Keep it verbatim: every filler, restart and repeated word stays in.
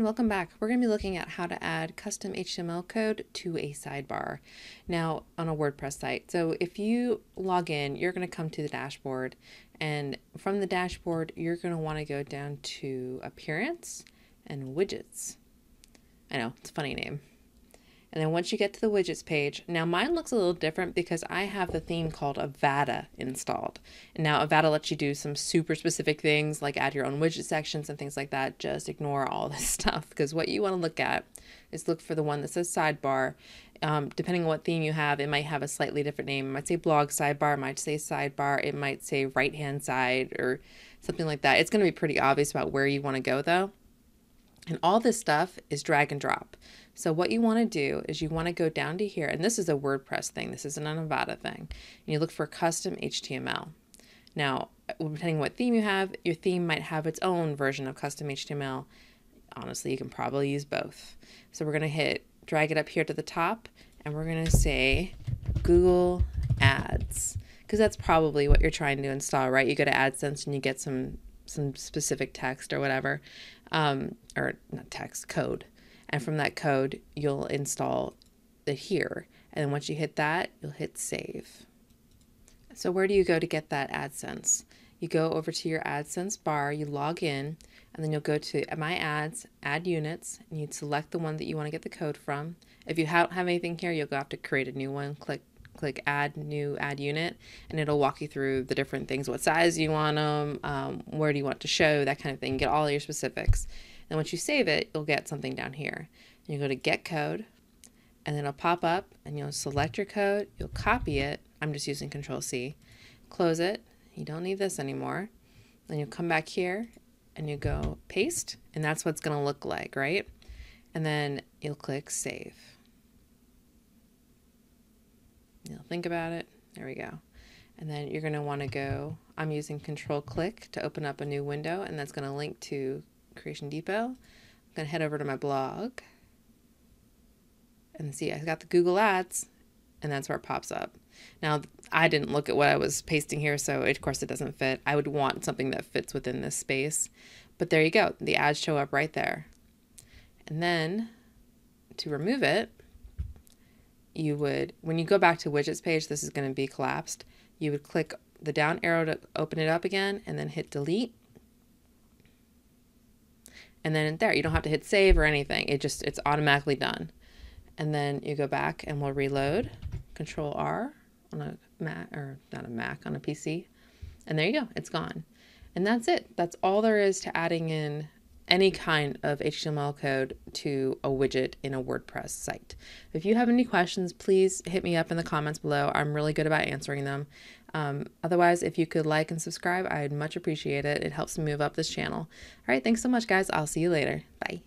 and welcome back. We're going to be looking at how to add custom H T M L code to a sidebar now on a WordPress site. So if you log in, you're going to come to the dashboard, and from the dashboard, you're going to want to go down to Appearance and Widgets. I know, it's a funny name. And then once you get to the widgets page, now mine looks a little different because I have the theme called Avada installed. And now Avada lets you do some super specific things like add your own widget sections and things like that. Just ignore all this stuff because what you want to look at is look for the one that says sidebar. Um, depending on what theme you have, it might have a slightly different name. It might say blog sidebar, it might say sidebar, it might say right hand side or something like that. It's going to be pretty obvious about where you want to go though. And all this stuff is drag and drop. So what you want to do is you want to go down to here, and this is a WordPress thing, this isn't an Avada thing, and you look for custom H T M L. Now, depending on what theme you have, your theme might have its own version of custom H T M L. Honestly, you can probably use both. So we're going to hit, drag it up here to the top, and we're going to say Google Ads, because that's probably what you're trying to install, right? You go to AdSense and you get some some specific text or whatever, um, or not text, code. And from that code, you'll install it here. And then once you hit that, you'll hit save. So where do you go to get that AdSense? You go over to your AdSense bar, you log in, and then you'll go to My Ads, Add Units, and you'd select the one that you want to get the code from. If you don't have anything here, you'll have to create a new one, click click Add New Ad Unit, and it'll walk you through the different things, what size you want them, um, where do you want to show, that kind of thing. You get all your specifics. And once you save it, you'll get something down here. You go to Get Code, and then it'll pop up, and you'll select your code, you'll copy it. I'm just using control C. Close it. You don't need this anymore. Then you'll come back here, and you go Paste, and that's what it's going to look like, right? And then you'll click Save. You'll think about it. There we go. And then you're going to want to go, I'm using control click to open up a new window, and that's going to link to Creation Depot. I'm going to head over to my blog and see I got the Google Ads, and that's where it pops up. Now, I didn't look at what I was pasting here, so of course it doesn't fit. I would want something that fits within this space, but there you go. The ads show up right there. And then to remove it, you would, when you go back to widgets page, this is going to be collapsed. You would click the down arrow to open it up again and then hit delete. And then there, you don't have to hit save or anything. It just, it's automatically done. And then you go back and we'll reload. Control R on a Mac, or not a Mac, on a P C. And there you go, it's gone. And that's it. That's all there is to adding in any kind of H T M L code to a widget in a WordPress site. If you have any questions, please hit me up in the comments below. I'm really good about answering them. Um, otherwise, if you could like and subscribe, I'd much appreciate it. It helps me move up this channel. All right, thanks so much, guys. I'll see you later. Bye.